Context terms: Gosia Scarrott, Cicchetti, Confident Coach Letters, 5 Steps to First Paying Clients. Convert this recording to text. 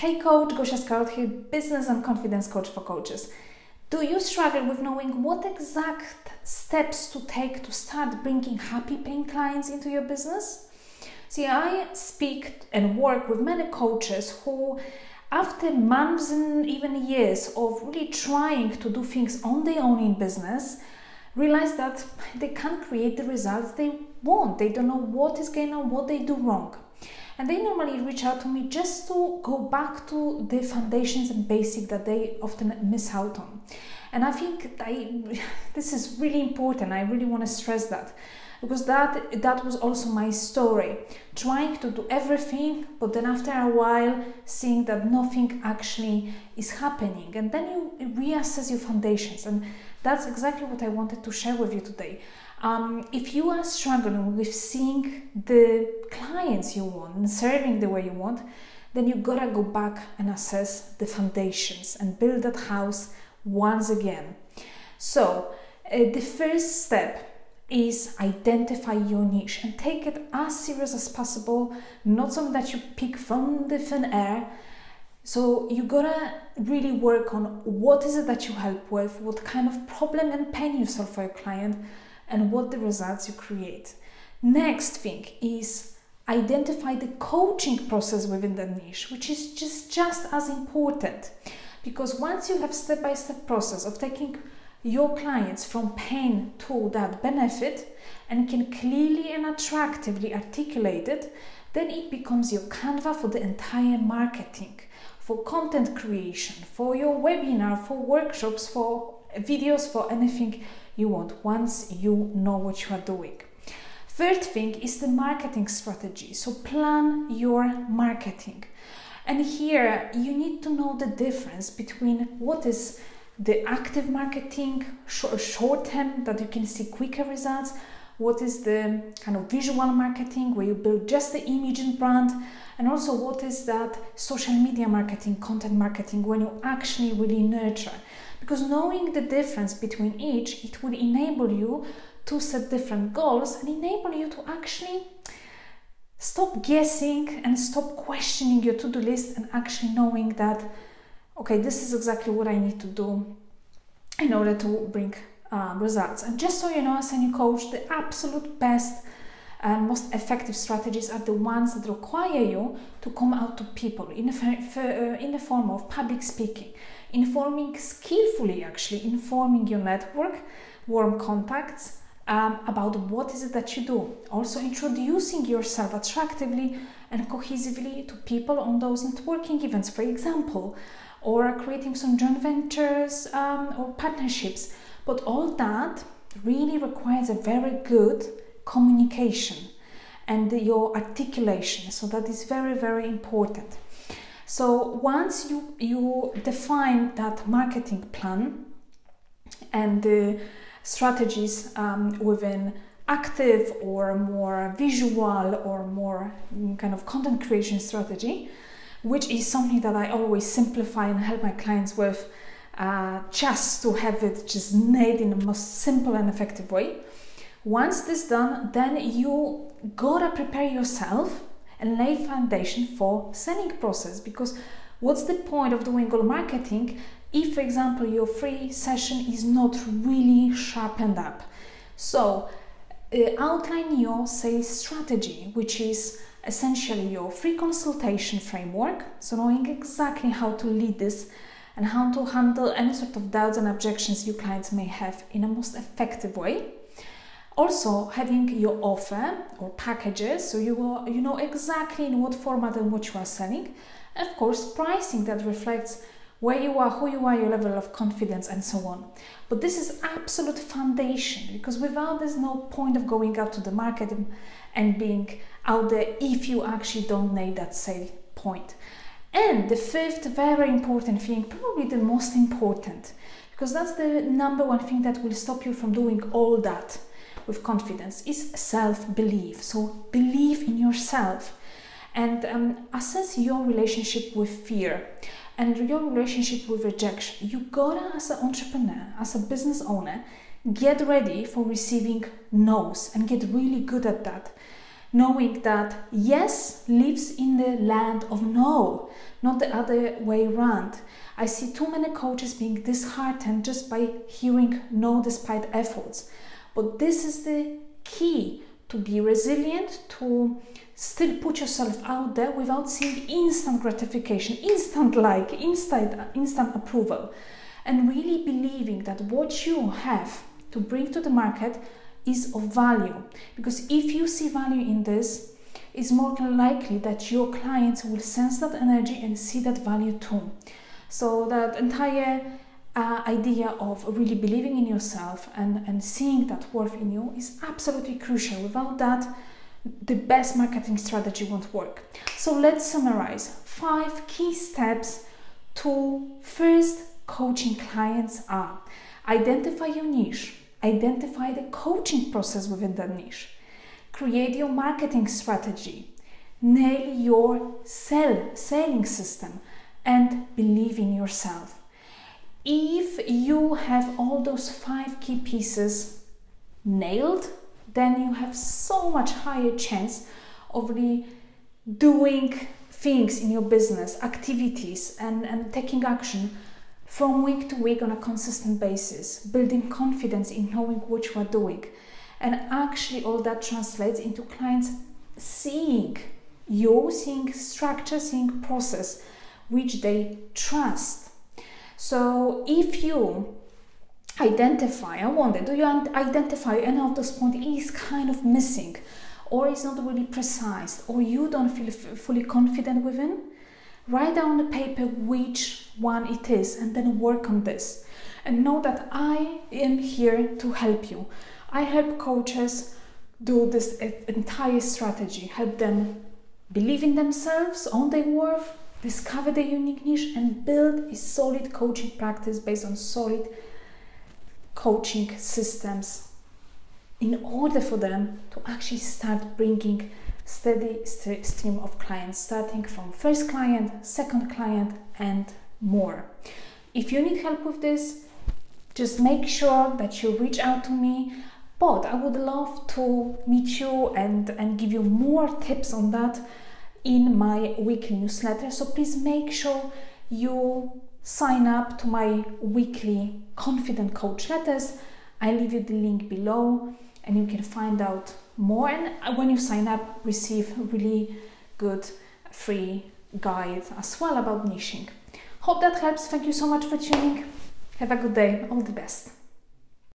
Hey coach, Gosia Scarrott here, business and confidence coach for coaches. Do you struggle with knowing what exact steps to take to start bringing happy paying clients into your business? See, I speak and work with many coaches who, after months and even years of really trying to do things on their own in business, realize that they can't create the results they want. They don't know what is going on, what they do wrong. And they normally reach out to me just to go back to the foundations and basics that they often miss out on. And I think this is really important. I really want to stress that, because that was also my story. Trying to do everything, but then after a while, seeing that nothing actually is happening. And then you reassess your foundations. And that's exactly what I wanted to share with you today. If you are struggling with seeing the clients you want and serving the way you want, then you gotta go back and assess the foundations and build that house once again. So the first step is identify your niche and take it as serious as possible, not something that you pick from the thin air. So you gotta really work on what is it that you help with, what kind of problem and pain you solve for your client, and what the results you create. Next thing is identify the coaching process within that niche, which is just as important, because once you have step-by-step process of taking your clients from pain to that benefit and can clearly and attractively articulate it, then it becomes your canvas for the entire marketing, for content creation, for your webinar, for workshops, for videos, for anything you want, once you know what you are doing. Third thing is the marketing strategy. So plan your marketing. And here you need to know the difference between what is the active marketing, short-term, that you can see quicker results, what is the kind of visual marketing where you build just the image and brand, and also what is that social media marketing, content marketing, when you actually really nurture. Because knowing the difference between each, it will enable you to set different goals and enable you to actually stop guessing and stop questioning your to-do list and actually knowing that, okay, this is exactly what I need to do in order to bring results. And just so you know, as a new coach, the absolute best and most effective strategies are the ones that require you to come out to people in the form of public speaking, informing skillfully, actually informing your network, warm contacts about what is it that you do, also introducing yourself attractively and cohesively to people on those networking events, for example, or creating some joint ventures or partnerships. But all that really requires a very good communication and your articulation, so that is very, very important. So once you define that marketing plan and the strategies within active or more visual or more kind of content creation strategy, which is something that I always simplify and help my clients with, just to have it just made in the most simple and effective way. Once this is done, then you gotta prepare yourself and lay foundation for selling process, because what's the point of doing all marketing if, for example, your free session is not really sharpened up? So outline your sales strategy, which is essentially your free consultation framework, so knowing exactly how to lead this and how to handle any sort of doubts and objections your clients may have in a most effective way. Also having your offer or packages, so you know exactly in what format and what you are selling. And of course, pricing that reflects where you are, who you are, your level of confidence, and so on. But this is absolute foundation, because without this, no point of going out to the market and being out there if you actually don't make that sale point. And the fifth very important thing, probably the most important, because that's the #1 thing that will stop you from doing all that with confidence, is self-belief. So believe in yourself and assess your relationship with fear and your relationship with rejection. You gotta, as an entrepreneur, as a business owner, get ready for receiving no's and get really good at that. knowing that yes lives in the land of no, not the other way around. I see too many coaches being disheartened just by hearing no despite efforts. But this is the key, to be resilient, to still put yourself out there without seeing instant gratification, instant like, instant approval. And really believing that what you have to bring to the market is of value. Because if you see value in this, it's more likely that your clients will sense that energy and see that value too. So that entire idea of really believing in yourself and seeing that worth in you is absolutely crucial. Without that, the best marketing strategy won't work. So let's summarize 5 key steps to first coaching clients are: identify your niche, identify the coaching process within that niche, create your marketing strategy, nail your selling system, and believe in yourself. If you have all those 5 key pieces nailed, then you have so much higher chance of really doing things in your business, activities, and taking action from week to week on a consistent basis, building confidence in knowing what you are doing. And actually all that translates into clients seeing you, seeing structure, seeing process, which they trust. So if you identify, I wonder, do you identify any of those points is kind of missing, or is not really precise, or you don't feel fully confident within? Write down on the paper which one it is and then work on this. And know that I am here to help you. I help coaches do this entire strategy, help them believe in themselves, own their worth, discover their unique niche, and build a solid coaching practice based on solid coaching systems in order for them to actually start bringing steady stream of clients, starting from first client, second client, and more. If you need help with this, just make sure that you reach out to me, but I would love to meet you and give you more tips on that in my weekly newsletter. So please make sure you sign up to my weekly Confident Coach letters. I leave you the link below and you can find out more, and when you sign up, receive really good free guide as well about niching. Hope that helps. Thank you so much for tuning. Have a good day. All the best.